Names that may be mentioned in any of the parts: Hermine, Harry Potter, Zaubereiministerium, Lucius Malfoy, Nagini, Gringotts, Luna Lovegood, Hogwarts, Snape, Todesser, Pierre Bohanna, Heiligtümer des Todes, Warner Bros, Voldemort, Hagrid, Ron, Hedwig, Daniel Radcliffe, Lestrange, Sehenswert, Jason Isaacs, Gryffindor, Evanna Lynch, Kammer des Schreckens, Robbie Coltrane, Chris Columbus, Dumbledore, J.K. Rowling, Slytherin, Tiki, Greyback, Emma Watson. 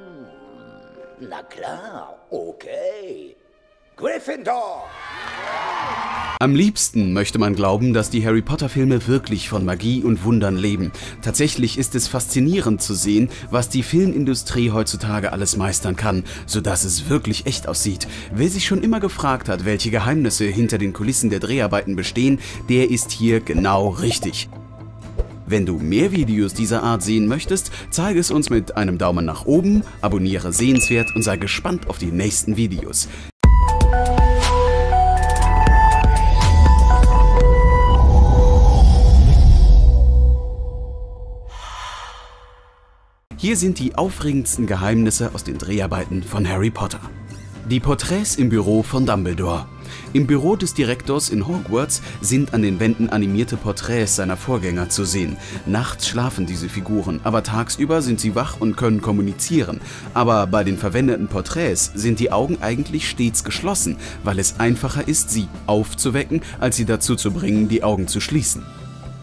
Na klar, okay. Gryffindor! Am liebsten möchte man glauben, dass die Harry Potter Filme wirklich von Magie und Wundern leben. Tatsächlich ist es faszinierend zu sehen, was die Filmindustrie heutzutage alles meistern kann, sodass es wirklich echt aussieht. Wer sich schon immer gefragt hat, welche Geheimnisse hinter den Kulissen der Dreharbeiten bestehen, der ist hier genau richtig. Wenn du mehr Videos dieser Art sehen möchtest, zeige es uns mit einem Daumen nach oben, abonniere Sehenswert und sei gespannt auf die nächsten Videos. Hier sind die aufregendsten Geheimnisse aus den Dreharbeiten von Harry Potter. Die Porträts im Büro von Dumbledore. Im Büro des Direktors in Hogwarts sind an den Wänden animierte Porträts seiner Vorgänger zu sehen. Nachts schlafen diese Figuren, aber tagsüber sind sie wach und können kommunizieren. Aber bei den verwendeten Porträts sind die Augen eigentlich stets geschlossen, weil es einfacher ist, sie aufzuwecken, als sie dazu zu bringen, die Augen zu schließen.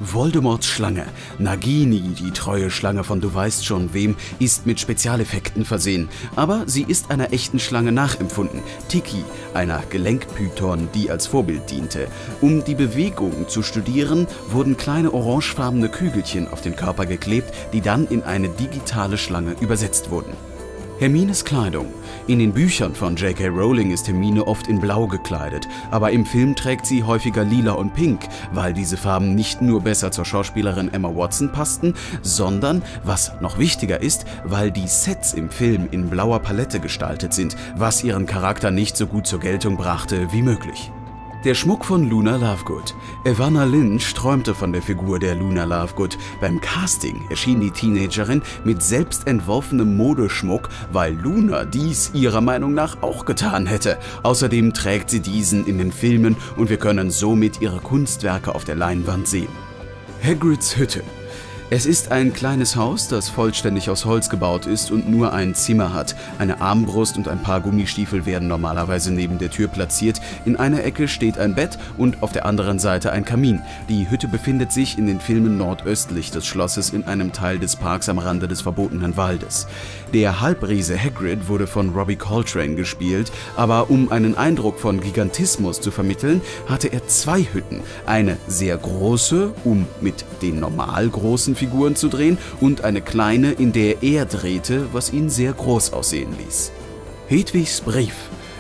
Voldemorts Schlange. Nagini, die treue Schlange von Du weißt schon wem, ist mit Spezialeffekten versehen, aber sie ist einer echten Schlange nachempfunden, Tiki, einer Gelenkpython, die als Vorbild diente. Um die Bewegungen zu studieren, wurden kleine orangefarbene Kügelchen auf den Körper geklebt, die dann in eine digitale Schlange übersetzt wurden. Hermines Kleidung. In den Büchern von J.K. Rowling ist Hermine oft in Blau gekleidet, aber im Film trägt sie häufiger Lila und Pink, weil diese Farben nicht nur besser zur Schauspielerin Emma Watson passten, sondern, was noch wichtiger ist, weil die Sets im Film in blauer Palette gestaltet sind, was ihren Charakter nicht so gut zur Geltung brachte wie möglich. Der Schmuck von Luna Lovegood. Evanna Lynch träumte von der Figur der Luna Lovegood. Beim Casting erschien die Teenagerin mit selbst entworfenem Modeschmuck, weil Luna dies ihrer Meinung nach auch getan hätte. Außerdem trägt sie diesen in den Filmen und wir können somit ihre Kunstwerke auf der Leinwand sehen. Hagrids Hütte. Es ist ein kleines Haus, das vollständig aus Holz gebaut ist und nur ein Zimmer hat. Eine Armbrust und ein paar Gummistiefel werden normalerweise neben der Tür platziert. In einer Ecke steht ein Bett und auf der anderen Seite ein Kamin. Die Hütte befindet sich in den Filmen nordöstlich des Schlosses in einem Teil des Parks am Rande des verbotenen Waldes. Der Halbriese Hagrid wurde von Robbie Coltrane gespielt, aber um einen Eindruck von Gigantismus zu vermitteln, hatte er zwei Hütten. Eine sehr große, um mit den normal großen Figuren zu drehen, und eine kleine, in der er drehte, was ihn sehr groß aussehen ließ. Hedwigs Brief.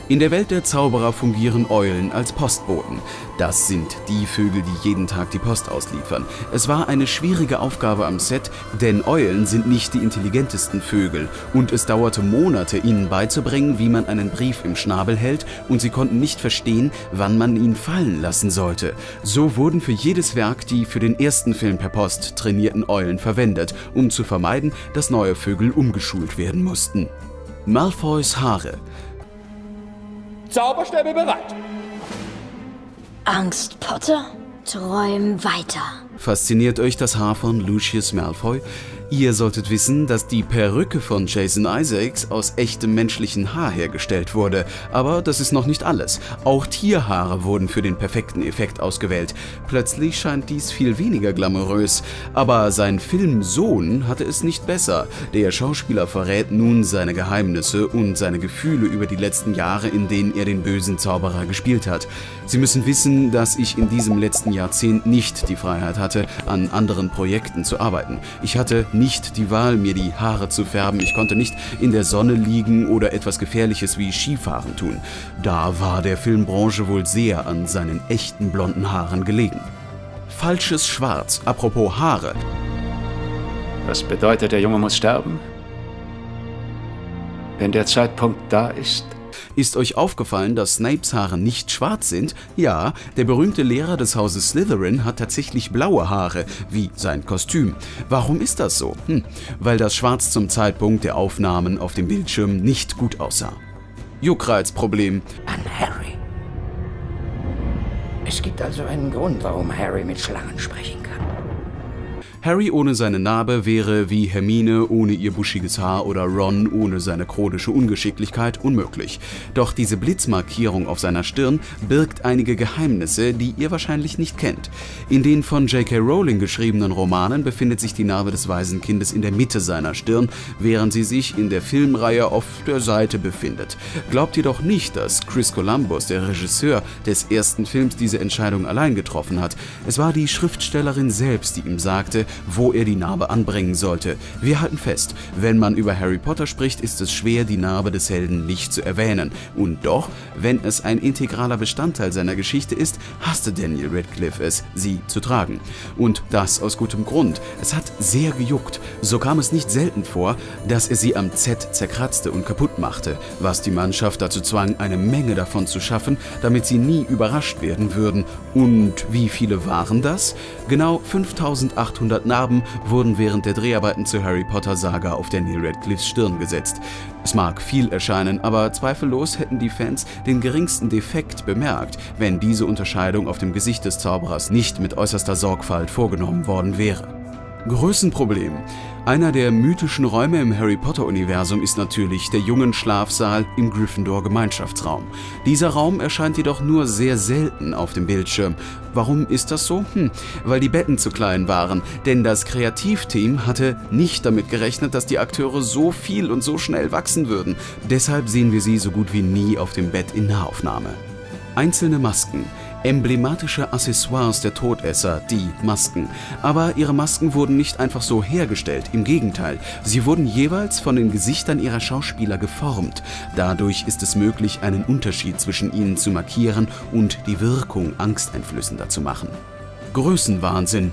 In der Welt der Zauberer fungieren Eulen als Postboten. Das sind die Vögel, die jeden Tag die Post ausliefern. Es war eine schwierige Aufgabe am Set, denn Eulen sind nicht die intelligentesten Vögel und es dauerte Monate, ihnen beizubringen, wie man einen Brief im Schnabel hält, und sie konnten nicht verstehen, wann man ihn fallen lassen sollte. So wurden für jedes Werk die für den ersten Film per Post trainierten Eulen verwendet, um zu vermeiden, dass neue Vögel umgeschult werden mussten. Malfoys Haare. Zauberstäbe bereit! Angst, Potter? Träum weiter. Fasziniert euch das Haar von Lucius Malfoy? Ihr solltet wissen, dass die Perücke von Jason Isaacs aus echtem menschlichen Haar hergestellt wurde. Aber das ist noch nicht alles. Auch Tierhaare wurden für den perfekten Effekt ausgewählt. Plötzlich scheint dies viel weniger glamourös. Aber sein Filmsohn hatte es nicht besser. Der Schauspieler verrät nun seine Geheimnisse und seine Gefühle über die letzten Jahre, in denen er den bösen Zauberer gespielt hat. Sie müssen wissen, dass ich in diesem letzten Jahrzehnt nicht die Freiheit hatte, an anderen Projekten zu arbeiten. Ich hatte nicht die Wahl, mir die Haare zu färben. Ich konnte nicht in der Sonne liegen oder etwas Gefährliches wie Skifahren tun. Da war der Filmbranche wohl sehr an seinen echten blonden Haaren gelegen. Falsches Schwarz. Apropos Haare. Was bedeutet, der Junge muss sterben? Wenn der Zeitpunkt da ist? Ist euch aufgefallen, dass Snapes Haare nicht schwarz sind? Ja, der berühmte Lehrer des Hauses Slytherin hat tatsächlich blaue Haare, wie sein Kostüm. Warum ist das so? Weil das Schwarz zum Zeitpunkt der Aufnahmen auf dem Bildschirm nicht gut aussah. Juckreizproblem. An Harry. Es gibt also einen Grund, warum Harry mit Schlangen sprechen kann. Harry ohne seine Narbe wäre, wie Hermine ohne ihr buschiges Haar oder Ron ohne seine chronische Ungeschicklichkeit, unmöglich. Doch diese Blitzmarkierung auf seiner Stirn birgt einige Geheimnisse, die ihr wahrscheinlich nicht kennt. In den von J.K. Rowling geschriebenen Romanen befindet sich die Narbe des Waisenkindes in der Mitte seiner Stirn, während sie sich in der Filmreihe auf der Seite befindet. Glaubt jedoch nicht, dass Chris Columbus, der Regisseur des ersten Films, diese Entscheidung allein getroffen hat. Es war die Schriftstellerin selbst, die ihm sagte, wo er die Narbe anbringen sollte. Wir halten fest, wenn man über Harry Potter spricht, ist es schwer, die Narbe des Helden nicht zu erwähnen. Und doch, wenn es ein integraler Bestandteil seiner Geschichte ist, hasste Daniel Radcliffe es, sie zu tragen. Und das aus gutem Grund. Es hat sehr gejuckt. So kam es nicht selten vor, dass er sie am Z zerkratzte und kaputt machte, was die Mannschaft dazu zwang, eine Menge davon zu schaffen, damit sie nie überrascht werden würden. Und wie viele waren das? Genau 5800 Narben wurden während der Dreharbeiten zur Harry Potter Saga auf Daniel Radcliffes Stirn gesetzt. Es mag viel erscheinen, aber zweifellos hätten die Fans den geringsten Defekt bemerkt, wenn diese Unterscheidung auf dem Gesicht des Zauberers nicht mit äußerster Sorgfalt vorgenommen worden wäre. Größenproblem. Einer der mythischen Räume im Harry-Potter-Universum ist natürlich der Jungenschlafsaal im Gryffindor-Gemeinschaftsraum. Dieser Raum erscheint jedoch nur sehr selten auf dem Bildschirm. Warum ist das so? Weil die Betten zu klein waren, denn das Kreativteam hatte nicht damit gerechnet, dass die Akteure so viel und so schnell wachsen würden. Deshalb sehen wir sie so gut wie nie auf dem Bett in Nahaufnahme. Einzelne Masken. Emblematische Accessoires der Todesser, die Masken. Aber ihre Masken wurden nicht einfach so hergestellt, im Gegenteil. Sie wurden jeweils von den Gesichtern ihrer Schauspieler geformt. Dadurch ist es möglich, einen Unterschied zwischen ihnen zu markieren und die Wirkung angsteinflößender zu machen. Größenwahnsinn.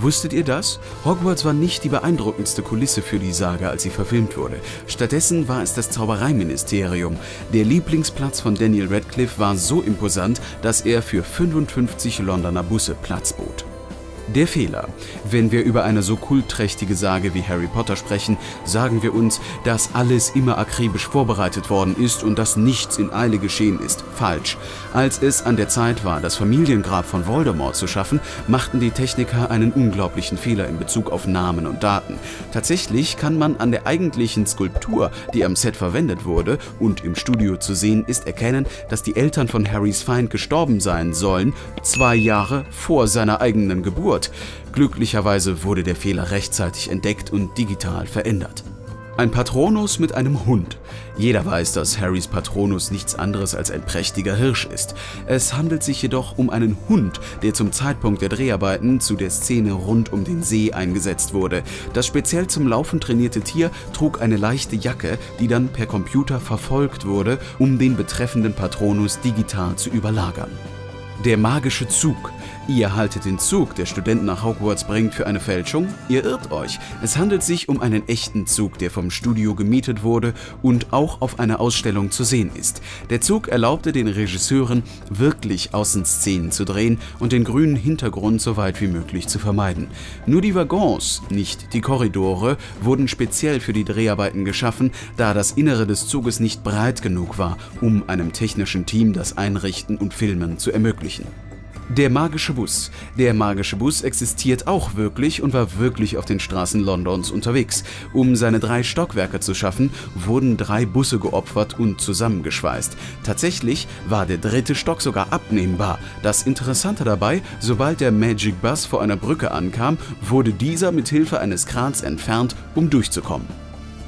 Wusstet ihr das? Hogwarts war nicht die beeindruckendste Kulisse für die Saga, als sie verfilmt wurde. Stattdessen war es das Zaubereiministerium. Der Lieblingsplatz von Daniel Radcliffe war so imposant, dass er für 55 Londoner Busse Platz bot. Der Fehler. Wenn wir über eine so kultträchtige Sage wie Harry Potter sprechen, sagen wir uns, dass alles immer akribisch vorbereitet worden ist und dass nichts in Eile geschehen ist. Falsch. Als es an der Zeit war, das Familiengrab von Voldemort zu schaffen, machten die Techniker einen unglaublichen Fehler in Bezug auf Namen und Daten. Tatsächlich kann man an der eigentlichen Skulptur, die am Set verwendet wurde und im Studio zu sehen ist, erkennen, dass die Eltern von Harrys Feind gestorben sein sollen, 2 Jahre vor seiner eigenen Geburt. Glücklicherweise wurde der Fehler rechtzeitig entdeckt und digital verändert. Ein Patronus mit einem Hund. Jeder weiß, dass Harrys Patronus nichts anderes als ein prächtiger Hirsch ist. Es handelt sich jedoch um einen Hund, der zum Zeitpunkt der Dreharbeiten zu der Szene rund um den See eingesetzt wurde. Das speziell zum Laufen trainierte Tier trug eine leichte Jacke, die dann per Computer verfolgt wurde, um den betreffenden Patronus digital zu überlagern. Der magische Zug. Ihr haltet den Zug, der Studenten nach Hogwarts bringt, für eine Fälschung? Ihr irrt euch. Es handelt sich um einen echten Zug, der vom Studio gemietet wurde und auch auf einer Ausstellung zu sehen ist. Der Zug erlaubte den Regisseuren, wirklich Außenszenen zu drehen und den grünen Hintergrund so weit wie möglich zu vermeiden. Nur die Waggons, nicht die Korridore, wurden speziell für die Dreharbeiten geschaffen, da das Innere des Zuges nicht breit genug war, um einem technischen Team das Einrichten und Filmen zu ermöglichen. Der magische Bus. Der magische Bus existiert auch wirklich und war wirklich auf den Straßen Londons unterwegs. Um seine 3 Stockwerke zu schaffen, wurden 3 Busse geopfert und zusammengeschweißt. Tatsächlich war der 3. Stock sogar abnehmbar. Das Interessante dabei, sobald der Magic Bus vor einer Brücke ankam, wurde dieser mit Hilfe eines Krans entfernt, um durchzukommen.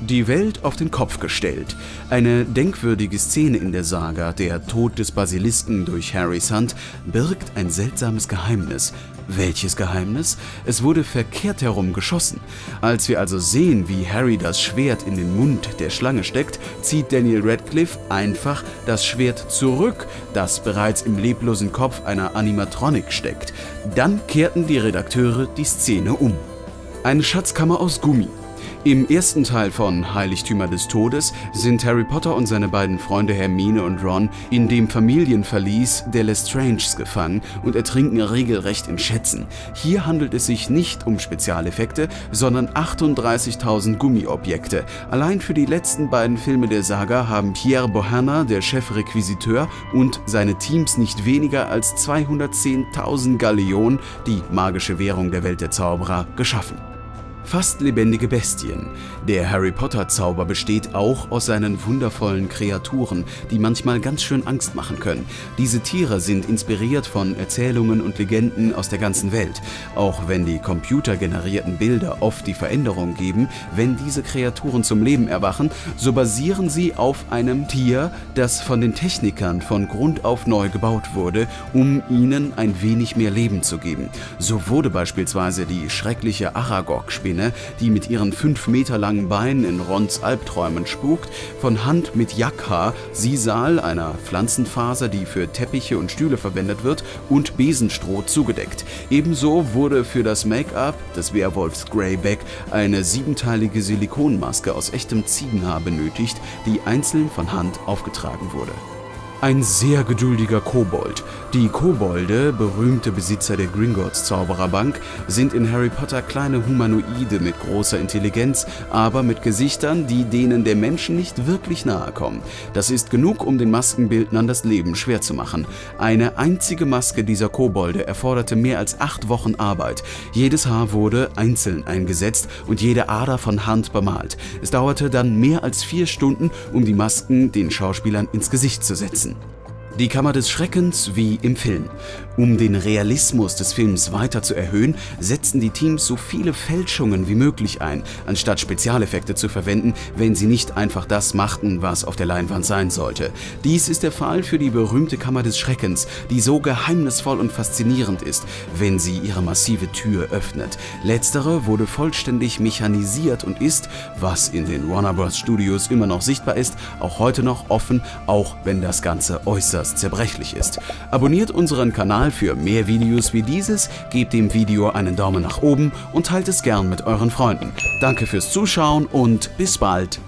Die Welt auf den Kopf gestellt. Eine denkwürdige Szene in der Saga, der Tod des Basilisken durch Harrys Hand, birgt ein seltsames Geheimnis. Welches Geheimnis? Es wurde verkehrt herum geschossen. Als wir also sehen, wie Harry das Schwert in den Mund der Schlange steckt, zieht Daniel Radcliffe einfach das Schwert zurück, das bereits im leblosen Kopf einer Animatronic steckt. Dann kehrten die Redakteure die Szene um. Eine Schatzkammer aus Gummi. Im ersten Teil von Heiligtümer des Todes sind Harry Potter und seine beiden Freunde Hermine und Ron in dem Familienverlies der Lestranges gefangen und ertrinken regelrecht in Schätzen. Hier handelt es sich nicht um Spezialeffekte, sondern 38.000 Gummiobjekte. Allein für die letzten beiden Filme der Saga haben Pierre Bohanna, der Chefrequisiteur, und seine Teams nicht weniger als 210.000 Galleonen, die magische Währung der Welt der Zauberer, geschaffen. Fast lebendige Bestien. Der Harry Potter Zauber besteht auch aus seinen wundervollen Kreaturen, die manchmal ganz schön Angst machen können. Diese Tiere sind inspiriert von Erzählungen und Legenden aus der ganzen Welt, auch wenn die computergenerierten Bilder oft die Veränderung geben, wenn diese Kreaturen zum Leben erwachen, so basieren sie auf einem Tier, das von den Technikern von Grund auf neu gebaut wurde, um ihnen ein wenig mehr Leben zu geben. So wurde beispielsweise die schreckliche Aragog-Spinne, die mit ihren 5 Meter langen Beinen in Rons Albträumen spukt, von Hand mit Yakha, Sisal, einer Pflanzenfaser, die für Teppiche und Stühle verwendet wird, und Besenstroh zugedeckt. Ebenso wurde für das Make-up des Werwolfs Greyback eine 7-teilige Silikonmaske aus echtem Ziegenhaar benötigt, die einzeln von Hand aufgetragen wurde. Ein sehr geduldiger Kobold. Die Kobolde, berühmte Besitzer der Gringotts Zaubererbank, sind in Harry Potter kleine Humanoide mit großer Intelligenz, aber mit Gesichtern, die denen der Menschen nicht wirklich nahe kommen. Das ist genug, um den Maskenbildnern das Leben schwer zu machen. Eine einzige Maske dieser Kobolde erforderte mehr als 8 Wochen Arbeit. Jedes Haar wurde einzeln eingesetzt und jede Ader von Hand bemalt. Es dauerte dann mehr als 4 Stunden, um die Masken den Schauspielern ins Gesicht zu setzen. Die Kammer des Schreckens wie im Film. Um den Realismus des Films weiter zu erhöhen, setzten die Teams so viele Fälschungen wie möglich ein, anstatt Spezialeffekte zu verwenden, wenn sie nicht einfach das machten, was auf der Leinwand sein sollte. Dies ist der Fall für die berühmte Kammer des Schreckens, die so geheimnisvoll und faszinierend ist, wenn sie ihre massive Tür öffnet. Letztere wurde vollständig mechanisiert und ist, was in den Warner Bros. Studios immer noch sichtbar ist, auch heute noch offen, auch wenn das Ganze äußerst zerbrechlich ist. Abonniert unseren Kanal für mehr Videos wie dieses, gebt dem Video einen Daumen nach oben und teilt es gern mit euren Freunden. Danke fürs Zuschauen und bis bald.